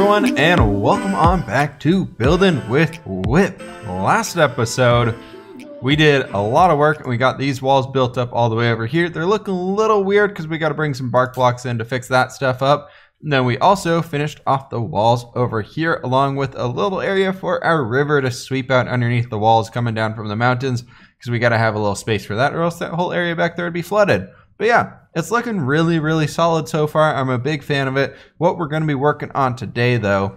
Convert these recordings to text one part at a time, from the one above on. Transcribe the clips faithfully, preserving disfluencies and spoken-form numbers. everyone, and welcome on back to Building with Whip. Last episode, we did a lot of work and we got these walls built up all the way over here. They're looking a little weird because we got to bring some bark blocks in to fix that stuff up. And then we also finished off the walls over here along with a little area for our river to sweep out underneath the walls coming down from the mountains, because we got to have a little space for that or else that whole area back there would be flooded. But yeah, it's looking really, really solid so far. I'm a big fan of it. What we're going to be working on today, though,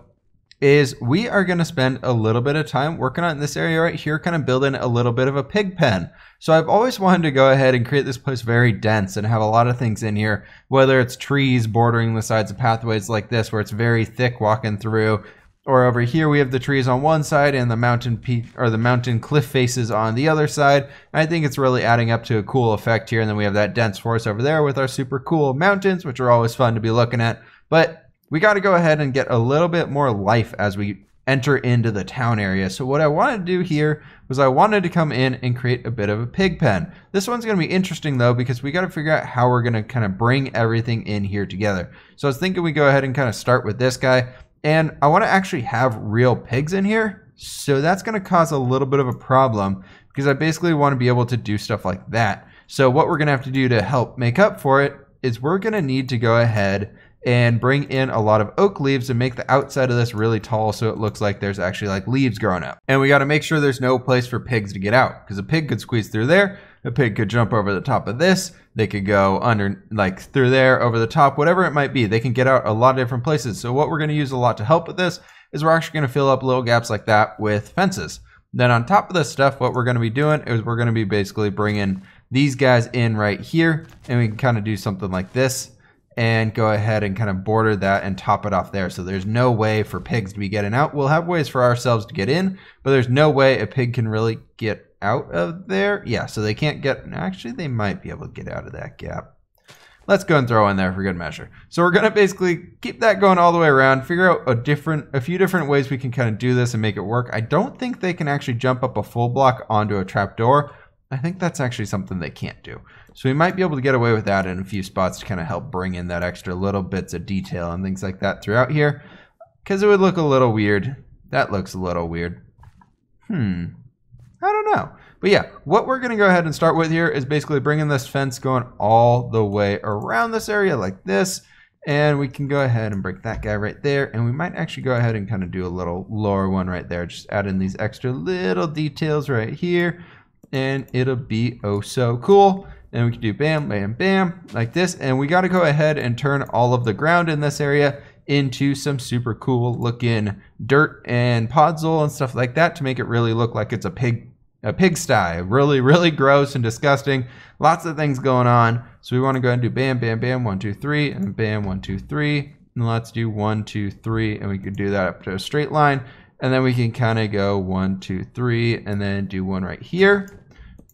is we are going to spend a little bit of time working on this area right here, kind of building a little bit of a pig pen. So I've always wanted to go ahead and create this place very dense and have a lot of things in here, whether it's trees bordering the sides of pathways like this where it's very thick walking through, or over here we have the trees on one side and the mountain peak or the mountain cliff faces on the other side. And I think it's really adding up to a cool effect here. And then we have that dense forest over there with our super cool mountains, which are always fun to be looking at. But we got to go ahead and get a little bit more life as we enter into the town area. So what I wanted to do here was I wanted to come in and create a bit of a pig pen. This one's going to be interesting though, because we got to figure out how we're going to kind of bring everything in here together. So I was thinking we go ahead and kind of start with this guy. And I want to actually have real pigs in here. So that's going to cause a little bit of a problem because I basically want to be able to do stuff like that. So what we're going to have to do to help make up for it is we're going to need to go ahead and bring in a lot of oak leaves and make the outside of this really tall so it looks like there's actually like leaves growing up. And we got to make sure there's no place for pigs to get out, because a pig could squeeze through there. A pig could jump over the top of this. They could go under, like through there, over the top, whatever it might be. They can get out a lot of different places. So what we're going to use a lot to help with this is we're actually going to fill up little gaps like that with fences. Then on top of this stuff, what we're going to be doing is we're going to be basically bringing these guys in right here, and we can kind of do something like this and go ahead and kind of border that and top it off there. So there's no way for pigs to be getting out. We'll have ways for ourselves to get in, but there's no way a pig can really get out of there. Yeah, so they can't get, actually they might be able to get out of that gap. Let's go and throw in there for good measure. So we're going to basically keep that going all the way around, figure out a different, a few different ways we can kind of do this and make it work. I don't think they can actually jump up a full block onto a trapdoor. I think that's actually something they can't do. So we might be able to get away with that in a few spots to kind of help bring in that extra little bits of detail and things like that throughout here, because it would look a little weird. That looks a little weird. Hmm. I don't know. But yeah, what we're going to go ahead and start with here is basically bringing this fence going all the way around this area like this. And we can go ahead and break that guy right there. And we might actually go ahead and kind of do a little lower one right there. Just add in these extra little details right here. And it'll be oh so cool. And we can do bam, bam, bam like this. And we got to go ahead and turn all of the ground in this area into some super cool looking dirt and podzol and stuff like that to make it really look like it's a pig a pigsty. Really, really gross and disgusting. Lots of things going on. So we want to go ahead and do bam, bam, bam, one, two, three, and bam, one, two, three. And let's do one, two, three. And we could do that up to a straight line. And then we can kind of go one, two, three, and then do one right here.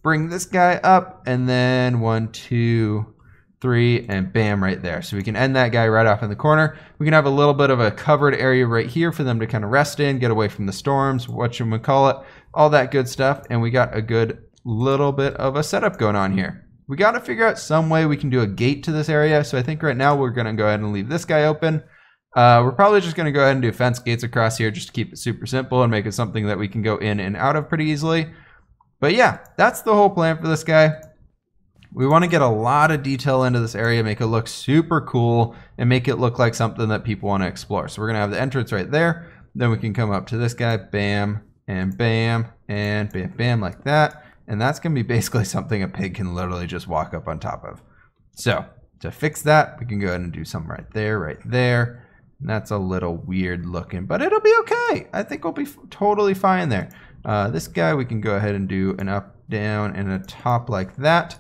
Bring this guy up, and then one, two, three, and bam, right there. So we can end that guy right off in the corner. We can have a little bit of a covered area right here for them to kind of rest in, get away from the storms, whatchamacallit, all that good stuff. And we got a good little bit of a setup going on here. We got to figure out some way we can do a gate to this area. So I think right now we're going to go ahead and leave this guy open. Uh, we're probably just going to go ahead and do fence gates across here just to keep it super simple and make it something that we can go in and out of pretty easily. But yeah, that's the whole plan for this guy. We want to get a lot of detail into this area, make it look super cool, and make it look like something that people want to explore. So we're going to have the entrance right there. Then we can come up to this guy, bam, and bam, and bam, bam, like that. And that's going to be basically something a pig can literally just walk up on top of. So to fix that, we can go ahead and do something right there, right there. And that's a little weird looking, but it'll be okay. I think we'll be totally fine there. Uh, this guy, we can go ahead and do an up, down, and a top like that.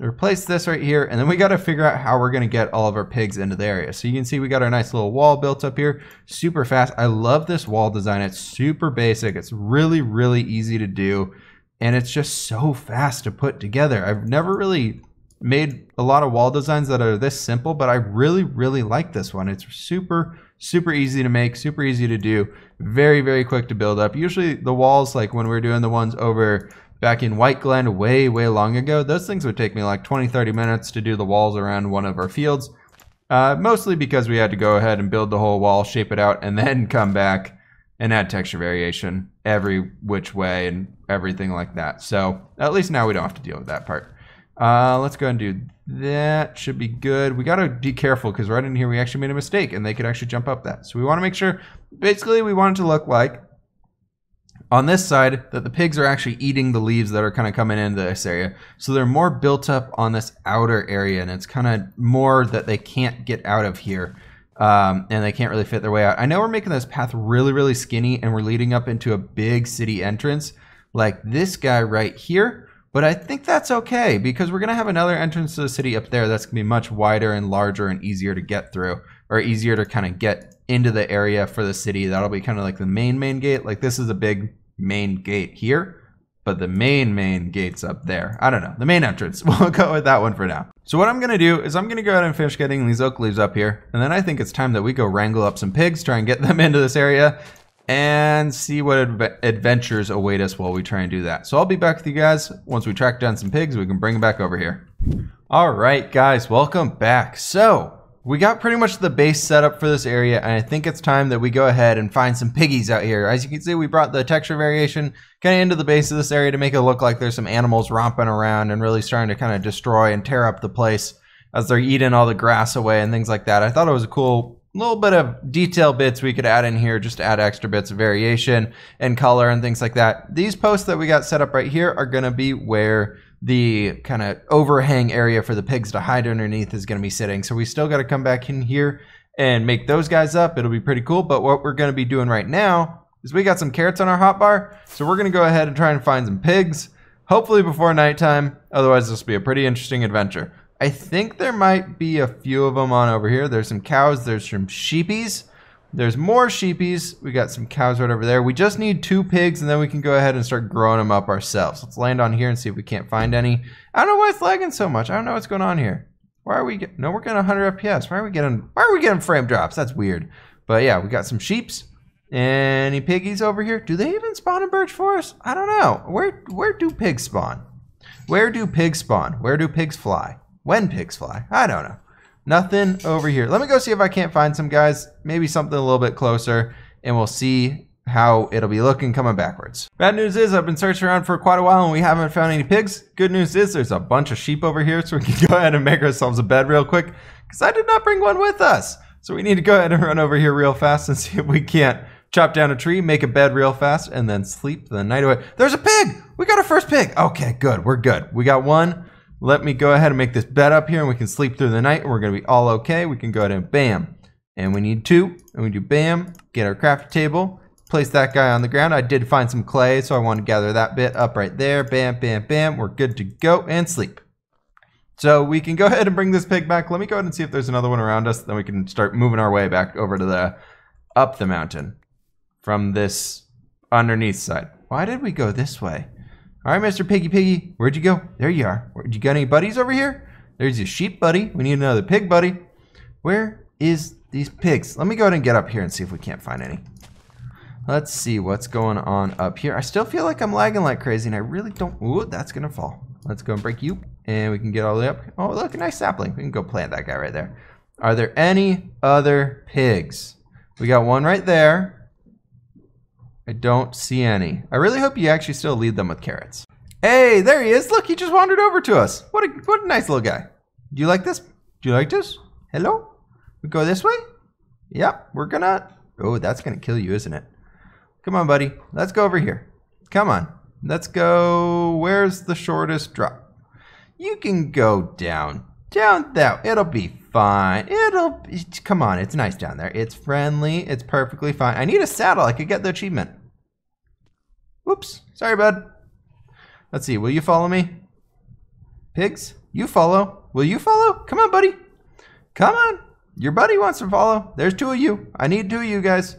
Replace this right here, and then we got to figure out how we're going to get all of our pigs into the area. So you can see we got our nice little wall built up here super fast. I love this wall design. It's super basic. It's really, really easy to do, and it's just so fast to put together. I've never really made a lot of wall designs that are this simple, but I really, really like this one. It's super, super easy to make, super easy to do, very, very quick to build up. Usually the walls, like when we were doing the ones over back in White Glen way, way long ago, those things would take me like twenty, thirty minutes to do the walls around one of our fields. Uh, mostly because we had to go ahead and build the whole wall, shape it out, and then come back and add texture variation every which way and everything like that. So at least now we don't have to deal with that part. Uh, let's go and do that. Should be good. We got to be careful because right in here we actually made a mistake and they could actually jump up that. So we want to make sure, basically we want it to look like on this side that the pigs are actually eating the leaves that are kind of coming into this area. So they're more built up on this outer area and it's kind of more that they can't get out of here. Um, and they can't really fit their way out. I know we're making this path really, really skinny and we're leading up into a big city entrance like this guy right here. But I think that's okay because we're going to have another entrance to the city up there that's going to be much wider and larger and easier to get through, or easier to kind of get into the area for the city. That'll be kind of like the main, main gate. Like this is a big main gate here, but the main main gate's up there. I don't know, the main entrance. We'll go with that one for now. So what I'm gonna do is I'm gonna go out and finish getting these oak leaves up here, and then I think it's time that we go wrangle up some pigs, try and get them into this area, and see what adv adventures await us while we try and do that. So I'll be back with you guys once we track down some pigs. We can bring them back over here. All right, guys, welcome back. So we got pretty much the base set up for this area, and I think it's time that we go ahead and find some piggies out here. As you can see, we brought the texture variation kind of into the base of this area to make it look like there's some animals romping around and really starting to kind of destroy and tear up the place as they're eating all the grass away and things like that. I thought it was a cool little bit of detail bits we could add in here, just to add extra bits of variation and color and things like that. These posts that we got set up right here are going to be where the kind of overhang area for the pigs to hide underneath is going to be sitting. So we still got to come back in here and make those guys up. It'll be pretty cool. But what we're going to be doing right now is we got some carrots on our hotbar. So we're going to go ahead and try and find some pigs, hopefully before nighttime. Otherwise, this will be a pretty interesting adventure. I think there might be a few of them on over here. There's some cows. There's some sheepies. There's more sheepies. We got some cows right over there. We just need two pigs, and then we can go ahead and start growing them up ourselves. Let's land on here and see if we can't find any. I don't know why it's lagging so much. I don't know what's going on here. Why are we get, no, we're getting one hundred F P S. Why are we getting, why are we getting frame drops? That's weird. But yeah, we got some sheeps. Any piggies over here? Do they even spawn in Birch Forest? I don't know. Where, where do pigs spawn? Where do pigs spawn? Where do pigs fly? When pigs fly? I don't know. Nothing over here. Let me go see if I can't find some guys, maybe something a little bit closer, and we'll see how it'll be looking coming backwards. Bad news is I've been searching around for quite a while and we haven't found any pigs. Good news is there's a bunch of sheep over here, so we can go ahead and make ourselves a bed real quick, because I did not bring one with us. So we need to go ahead and run over here real fast and see if we can't chop down a tree, make a bed real fast, and then sleep the night away. There's a pig! We got our first pig! Okay, good. We're good. We got one. Let me go ahead and make this bed up here and we can sleep through the night and we're going to be all okay. We can go ahead and bam. And we need two. And we do bam. Get our craft table. Place that guy on the ground. I did find some clay, so I want to gather that bit up right there. Bam, bam, bam. We're good to go and sleep. So we can go ahead and bring this pig back. Let me go ahead and see if there's another one around us. Then we can start moving our way back over to the up the mountain from this underneath side. Why did we go this way? All right, Mister Piggy Piggy, where'd you go? There you are. Where'd you got any buddies over here? There's your sheep buddy. We need another pig buddy. Where is these pigs? Let me go ahead and get up here and see if we can't find any. Let's see what's going on up here. I still feel like I'm lagging like crazy, and I really don't. Ooh, that's gonna fall. Let's go and break you, and we can get all the way up. Oh, look, a nice sapling. We can go plant that guy right there. Are there any other pigs? We got one right there. I don't see any. I really hope you actually still lead them with carrots. Hey, there he is. Look, he just wandered over to us. What a, what a nice little guy. Do you like this? Do you like this? Hello? We go this way? Yep, we're gonna... Oh, that's gonna kill you, isn't it? Come on, buddy. Let's go over here. Come on. Let's go... Where's the shortest drop? You can go down. Down that... It'll be fine. It'll... Come on, it's nice down there. It's friendly. It's perfectly fine. I need a saddle. I could get the achievement. Whoops. Sorry, bud. Let's see. Will you follow me? Pigs, you follow. Will you follow? Come on, buddy. Come on. Your buddy wants to follow. There's two of you. I need two of you guys.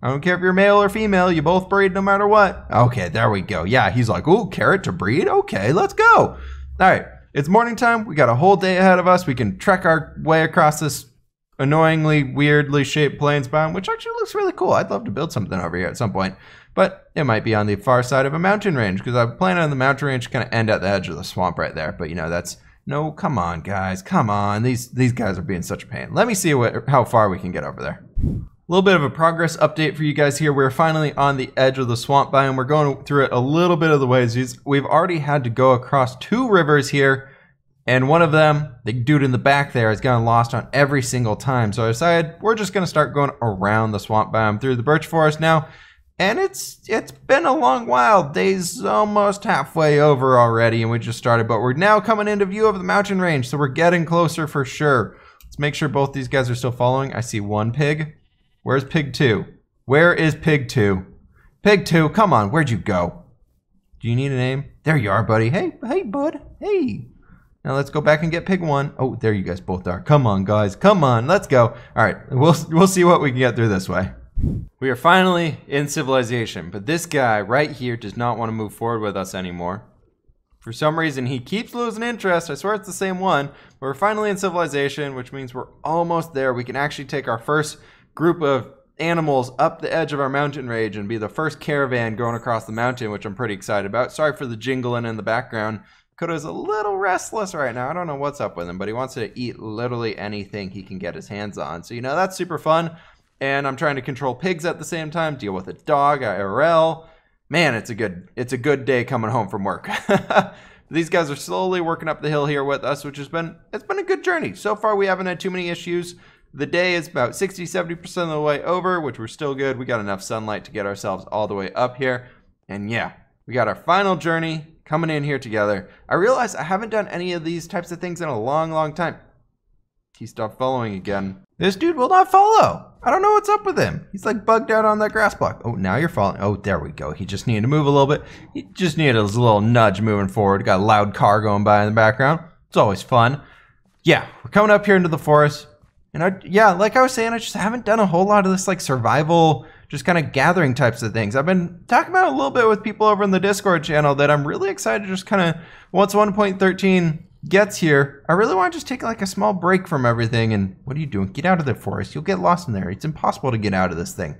I don't care if you're male or female. You both breed no matter what. Okay, there we go. Yeah, he's like, ooh, carrot to breed? Okay, let's go. All right. It's morning time. We got a whole day ahead of us. We can trek our way across this annoyingly, weirdly shaped plains biome, which actually looks really cool. I'd love to build something over here at some point, but it might be on the far side of a mountain range because I plan on the mountain range to kind of end at the edge of the swamp right there. But you know, that's No, come on, guys. Come on. These these guys are being such a pain. Let me see what, how far we can get over there. A little bit of a progress update for you guys here. We're finally on the edge of the swamp biome. We're going through it a little bit of the ways. We've already had to go across two rivers here. And one of them, the dude in the back there, has gotten lost on every single time. So I decided we're just going to start going around the swamp biome through the birch forest now. And it's it's been a long while. Day's almost halfway over already, and we just started. But we're now coming into view of the mountain range, so we're getting closer for sure. Let's make sure both these guys are still following. I see one pig. Where's pig two? Where is pig two? Pig two, come on, where'd you go? Do you need a name? There you are, buddy. Hey, hey, bud. Hey. Now let's go back and get pig one. Oh, there you guys both are. Come on, guys. Come on. Let's go. All right. We'll, we'll see what we can get through this way. We are finally in civilization, but this guy right here does not want to move forward with us anymore. For some reason, he keeps losing interest. I swear it's the same one. We're finally in civilization, which means we're almost there. We can actually take our first group of animals up the edge of our mountain range and be the first caravan going across the mountain, which I'm pretty excited about. Sorry for the jingling in the background. Kodo's a little restless right now. I don't know what's up with him, but he wants to eat literally anything he can get his hands on. So, you know, that's super fun. And I'm trying to control pigs at the same time, deal with a dog, I R L. Man, it's a good it's a good day coming home from work. These guys are slowly working up the hill here with us, which has been it's been a good journey. So far, we haven't had too many issues. The day is about sixty, seventy percent of the way over, which we're still good. We got enough sunlight to get ourselves all the way up here. And yeah, we got our final journey coming in here together. I realize I haven't done any of these types of things in a long, long time. He stopped following again. This dude will not follow. I don't know what's up with him. He's like bugged out on that grass block. Oh, now you're following. Oh, there we go. He just needed to move a little bit. He just needed a little nudge moving forward. Got a loud car going by in the background. It's always fun. Yeah, we're coming up here into the forest. And I, yeah, like I was saying, I just haven't done a whole lot of this like survival, just kind of gathering types of things. I've been talking about a little bit with people over in the Discord channel that I'm really excited to just kind of, once one point thirteen gets here, I really want to just take like a small break from everything. And what are you doing? Get out of the forest. You'll get lost in there. It's impossible to get out of this thing.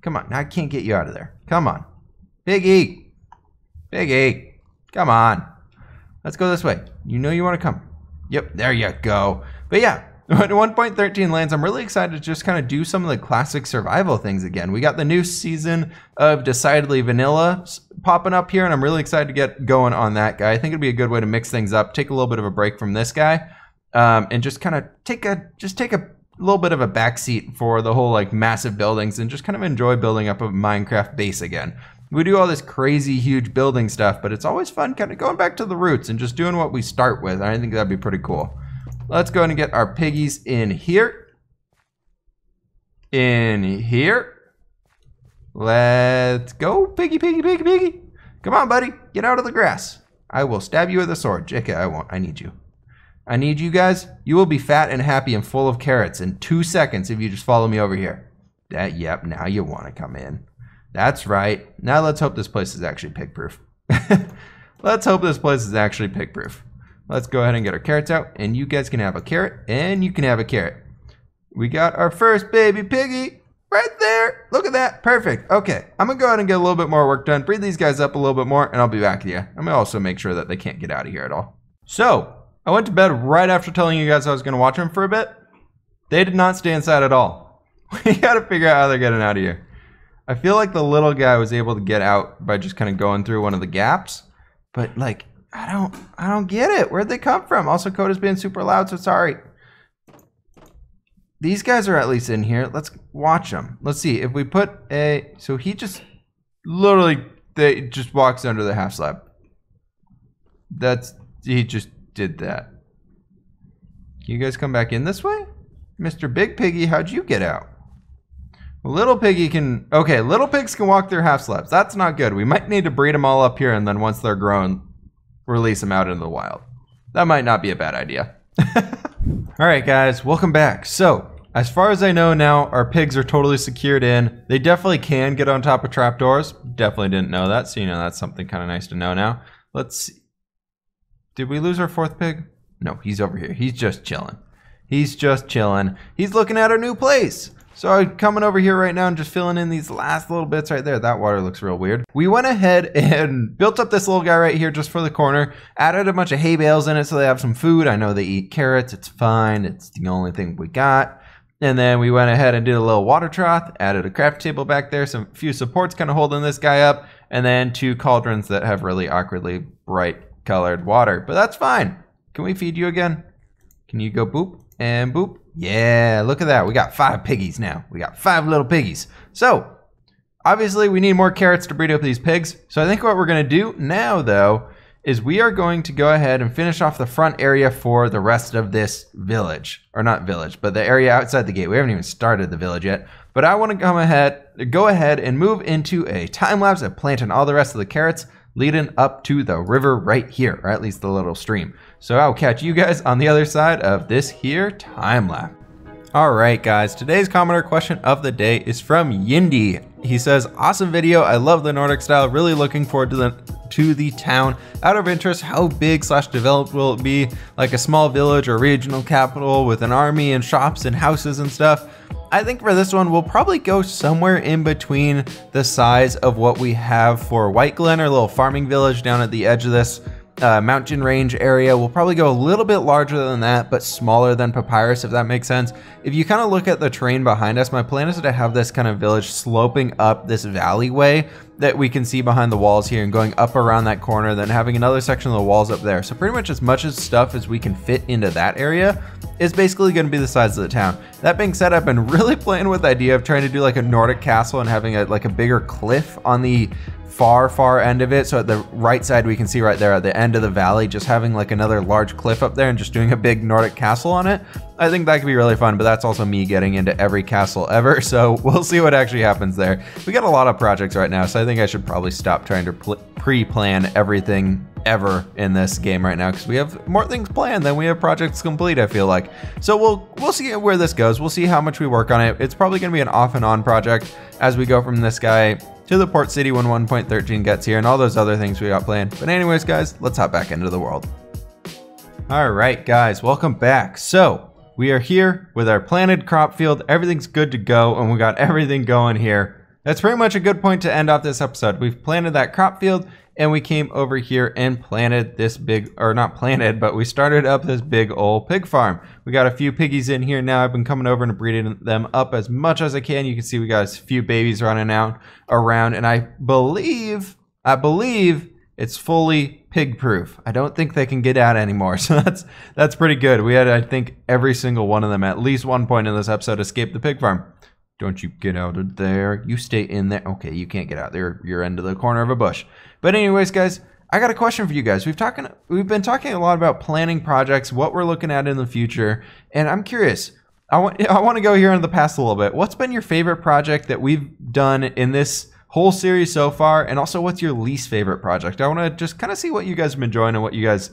Come on. Now I can't get you out of there. Come on. Big E. Big E. Come on. Let's go this way. You know you want to come. Yep. There you go. But yeah. When one point thirteen lands, I'm really excited to just kind of do some of the classic survival things again. We got the new season of Decidedly Vanilla popping up here, and I'm really excited to get going on that guy. I think it'd be a good way to mix things up, take a little bit of a break from this guy, um, and just kind of take a just take a little bit of a backseat for the whole like massive buildings and just kind of enjoy building up a Minecraft base again. We do all this crazy huge building stuff, but it's always fun kind of going back to the roots and just doing what we start with. I think that'd be pretty cool. Let's go ahead and get our piggies in here. In here. Let's go. Piggy, piggy, piggy, piggy. Come on, buddy. Get out of the grass. I will stab you with a sword. J K, I won't. I need you. I need you guys. You will be fat and happy and full of carrots in two seconds if you just follow me over here. That, yep, now you want to come in. That's right. Now let's hope this place is actually pig-proof. Let's hope this place is actually pig-proof. Let's go ahead and get our carrots out, and you guys can have a carrot, and you can have a carrot. We got our first baby piggy right there. Look at that. Perfect. Okay, I'm going to go ahead and get a little bit more work done, breed these guys up a little bit more, and I'll be back to you. I'm going to also make sure that they can't get out of here at all. So, I went to bed right after telling you guys I was going to watch them for a bit. They did not stay inside at all. We got to figure out how they're getting out of here. I feel like the little guy was able to get out by just kind of going through one of the gaps, but like... I don't, I don't get it. Where'd they come from? Also, Coda's being super loud, so sorry. These guys are at least in here. Let's watch them. Let's see if we put a. So he just literally they just walks under the half slab. That's he just did that. Can you guys come back in this way, Mister Big Piggy? How'd you get out? Little piggy can. Okay, little pigs can walk through half slabs. That's not good. We might need to breed them all up here, and then once they're grown, release them out into the wild. That might not be a bad idea. All right, guys, welcome back. So, as far as I know now, our pigs are totally secured in. They definitely can get on top of trapdoors. Definitely didn't know that, so you know that's something kind of nice to know now. Let's see. Did we lose our fourth pig? No, he's over here. He's just chilling. He's just chilling. He's looking at our new place. So coming over here right now and just filling in these last little bits right there. That water looks real weird. We went ahead and built up this little guy right here just for the corner, added a bunch of hay bales in it so they have some food. I know they eat carrots, it's fine, it's the only thing we got. And then we went ahead and did a little water trough, added a craft table back there, some few supports kind of holding this guy up, and then two cauldrons that have really awkwardly bright colored water, but that's fine. Can we feed you again? Can you go boop and boop? Yeah, look at that. We got five piggies now. We got five little piggies. So obviously we need more carrots to breed up these pigs. So I think what we're gonna do now though is we are going to go ahead and finish off the front area for the rest of this village, or not village, but the area outside the gate. We haven't even started the village yet, but I wanna come ahead, go ahead and move into a time lapse of planting all the rest of the carrots leading up to the river right here, or at least the little stream. So I'll catch you guys on the other side of this here time lapse. All right guys, today's commenter question of the day is from Yindi. He says, awesome video, I love the Nordic style, really looking forward to the to the town. Out of interest, how big slash developed will it be? Like a small village or regional capital with an army and shops and houses and stuff? I think for this one, we'll probably go somewhere in between the size of what we have for White Glen, our little farming village down at the edge of this uh, mountain range area. We'll probably go a little bit larger than that, but smaller than Papyrus, if that makes sense. If you kind of look at the terrain behind us, my plan is to have this kind of village sloping up this alleyway that we can see behind the walls here and going up around that corner, then having another section of the walls up there. So pretty much as much as stuff as we can fit into that area is basically gonna be the size of the town. That being said, I've been really playing with the idea of trying to do like a Nordic castle and having a, like a bigger cliff on the far, far end of it. So at the right side, we can see right there at the end of the valley, just having like another large cliff up there and just doing a big Nordic castle on it. I think that could be really fun, but that's also me getting into every castle ever. So we'll see what actually happens there. We got a lot of projects right now, so I think I should probably stop trying to pre-plan everything ever in this game right now, because we have more things planned than we have projects complete, I feel like. So we'll we'll see where this goes. We'll see how much we work on it. It's probably gonna be an off and on project as we go from this guy to the port city when one point thirteen gets here and all those other things we got planned. But anyways, guys, let's hop back into the world. All right, guys, welcome back. So we are here with our planted crop field. Everything's good to go and we got everything going here. That's pretty much a good point to end off this episode. We've planted that crop field and we came over here and planted this big, or not planted, but we started up this big old pig farm. We got a few piggies in here now. I've been coming over and breeding them up as much as I can. You can see we got a few babies running out around and I believe, I believe it's fully pig proof. I don't think they can get out anymore. So that's that's pretty good. We had, I think, every single one of them at least one point in this episode escape the pig farm. Don't you get out of there. You stay in there. Okay, you can't get out there. You're into the corner of a bush. But anyways, guys, I got a question for you guys. We've talking we've been talking a lot about planning projects, what we're looking at in the future, and I'm curious. I want I want to go here into the past a little bit. What's been your favorite project that we've done in this whole series so far, and also what's your least favorite project? I want to just kind of see what you guys have been enjoying and what you guys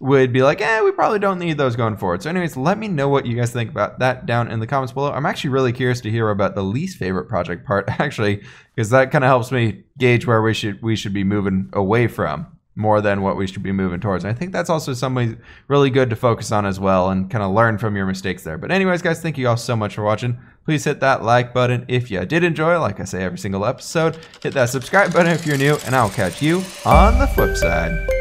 would be like, eh, we probably don't need those going forward. So anyways, let me know what you guys think about that down in the comments below. I'm actually really curious to hear about the least favorite project part, actually, because that kind of helps me gauge where we should we should be moving away from more than what we should be moving towards. And I think that's also something really good to focus on as well and kind of learn from your mistakes there. But anyways, guys, thank you all so much for watching. Please hit that like button if you did enjoy, like I say every single episode. Hit that subscribe button if you're new, and I'll catch you on the flip side.